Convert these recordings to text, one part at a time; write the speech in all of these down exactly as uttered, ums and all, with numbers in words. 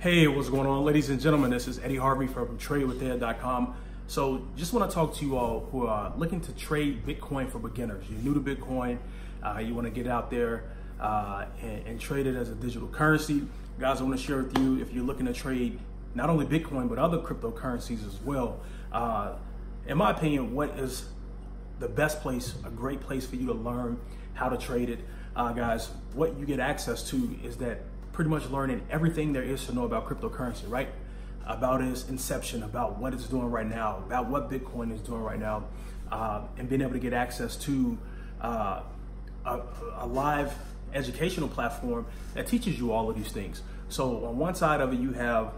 Hey, what's going on, ladies and gentlemen? This is Eddie Harvey from Trade With Ed dot com. So just want to talk to you all who are looking to trade Bitcoin for beginners. You're new to Bitcoin, uh, you want to get out there uh, and, and trade it as a digital currency. Guys, I want to share with you, if you're looking to trade not only Bitcoin, but other cryptocurrencies as well, uh, in my opinion, what is the best place, a great place for you to learn how to trade it. Uh, guys, what you get access to is that pretty much learning everything there is to know about cryptocurrency, right? About its inception, about what it's doing right now, about what Bitcoin is doing right now, uh, and being able to get access to uh, a, a live educational platform that teaches you all of these things. So on one side of it, you have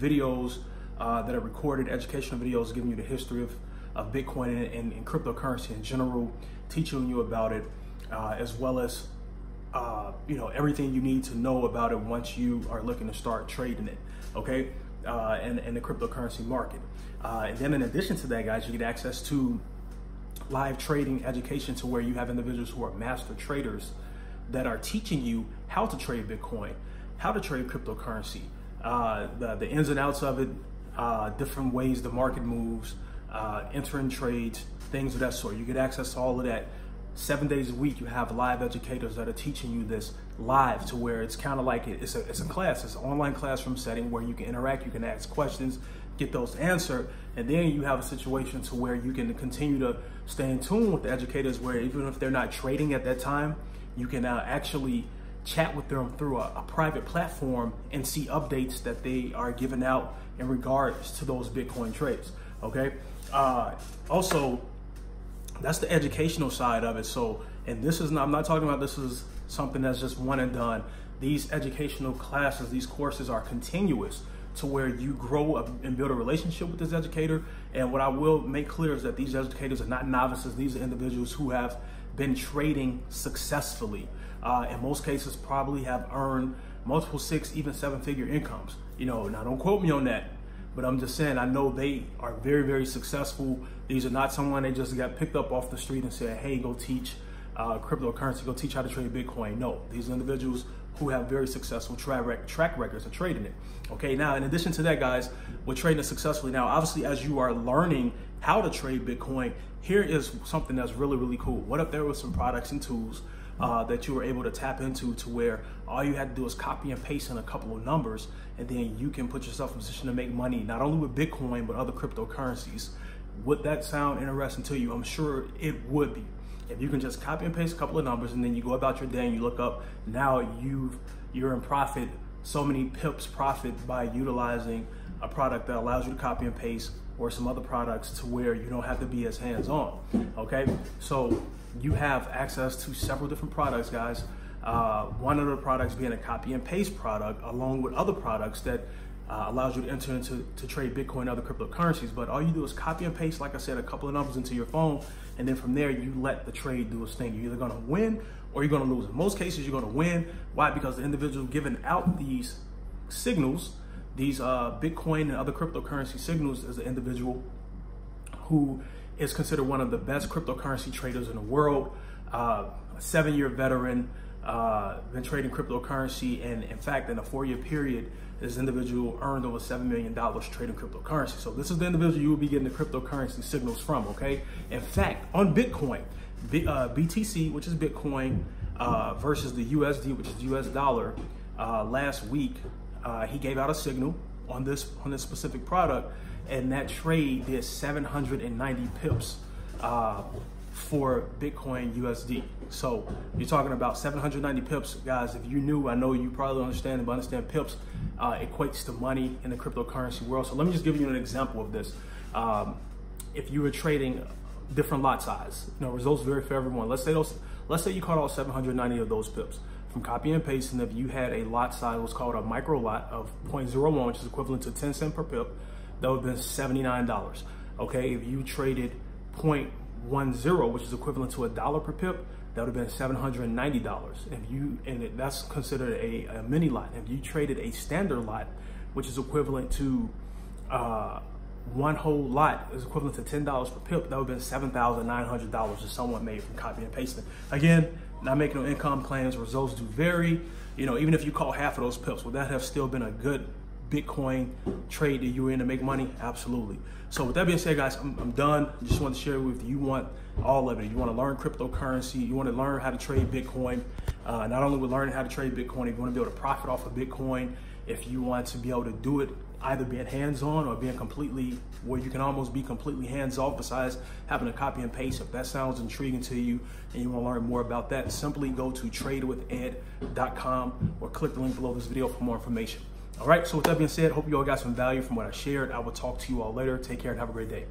videos uh, that are recorded, educational videos giving you the history of, of Bitcoin and, and, and cryptocurrency in general, teaching you about it, uh, as well as Uh, you know, everything you need to know about it once you are looking to start trading it, okay, uh, and, and the cryptocurrency market. Uh, and then in addition to that, guys, you get access to live trading education, to where you have individuals who are master traders that are teaching you how to trade Bitcoin, how to trade cryptocurrency, uh, the, the ins and outs of it, uh, different ways the market moves, uh, entering trades, things of that sort. You get access to all of that. Seven days a week, you have live educators that are teaching you this live, to where it's kind of like it, it's, a, it's a class, it's an online classroom setting where you can interact, you can ask questions, get those answered, and then you have a situation to where you can continue to stay in tune with the educators, where even if they're not trading at that time, you can uh, actually chat with them through a, a private platform and see updates that they are giving out in regards to those Bitcoin trades, okay? Uh, also, that's the educational side of it. So, and this is not, I'm not talking about this is something that's just one and done. These educational classes, these courses are continuous, to where you grow up and build a relationship with this educator. And what I will make clear is that these educators are not novices. These are individuals who have been trading successfully. Uh, in most cases, probably have earned multiple six, even seven figure incomes. You know, now don't quote me on that, but I'm just saying, I know they are very, very successful. These are not someone that just got picked up off the street and said, hey, go teach uh, cryptocurrency, go teach how to trade Bitcoin. No, these are individuals who have very successful track, rec track records of trading it. Okay, now in addition to that, guys, we're trading it successfully. Now, obviously, as you are learning how to trade Bitcoin, here is something that's really, really cool. What if there were some products and tools Uh, that you were able to tap into, to where all you had to do is copy and paste in a couple of numbers, and then you can put yourself in a position to make money, not only with Bitcoin, but other cryptocurrencies? Would that sound interesting to you? I'm sure it would be. If you can just copy and paste a couple of numbers, and then you go about your day and you look up, now you've, you're in profit, so many pips profit, by utilizing a product that allows you to copy and paste, or some other products to where you don't have to be as hands-on, okay? So you have access to several different products, guys. Uh, one of the products being a copy and paste product, along with other products that uh, allows you to enter into to trade Bitcoin and other cryptocurrencies. But all you do is copy and paste, like I said, a couple of numbers into your phone, and then from there, you let the trade do its thing. You're either gonna win or you're gonna lose. In most cases, you're gonna win. Why? Because the individual giving out these signals, these uh, Bitcoin and other cryptocurrency signals, is an individual who is considered one of the best cryptocurrency traders in the world, uh, a seven-year veteran, uh, been trading cryptocurrency, and in fact, in a four-year period, this individual earned over seven million dollars trading cryptocurrency. So this is the individual you will be getting the cryptocurrency signals from, okay? In fact, on Bitcoin, B uh, B T C, which is Bitcoin, uh, versus the U S D, which is U S dollar, uh, last week, uh, he gave out a signal on this, on this specific product, and that trade did seven hundred ninety pips uh, for Bitcoin U S D. So you're talking about seven hundred ninety pips, guys. If you knew, I know you probably understand, but understand pips uh, equates to money in the cryptocurrency world. So let me just give you an example of this. Um, if you were trading different lot size, you know, results vary for everyone. Let's say those, let's say you caught all seven hundred ninety of those pips from copy and paste, and if you had a lot size, what's called a micro lot of zero point zero one, which is equivalent to ten cent per pip, that would have been seventy-nine dollars, okay? If you traded zero point one zero, which is equivalent to a dollar per pip, that would have been seven hundred ninety dollars. If you, and that's considered a, a mini lot. If you traded a standard lot, which is equivalent to uh, one whole lot, is equivalent to ten dollars per pip, that would have been seven thousand nine hundred dollars that someone made from copy and pasting. Again, not making no income plans, results do vary. You know, even if you call half of those pips, would that have still been a good Bitcoin trade that you're in to make money? Absolutely. So with that being said, guys, I'm, I'm done. I just wanted to share with you, you want all of it. You want to learn cryptocurrency. You want to learn how to trade Bitcoin. Uh, not only with learning how to trade Bitcoin, if you want to be able to profit off of Bitcoin, if you want to be able to do it either being hands-on or being completely, where you can almost be completely hands-off besides having to copy and paste. If that sounds intriguing to you and you want to learn more about that, simply go to trade with ed dot com or click the link below this video for more information. All right, so with that being said, hope you all got some value from what I shared. I will talk to you all later. Take care and have a great day.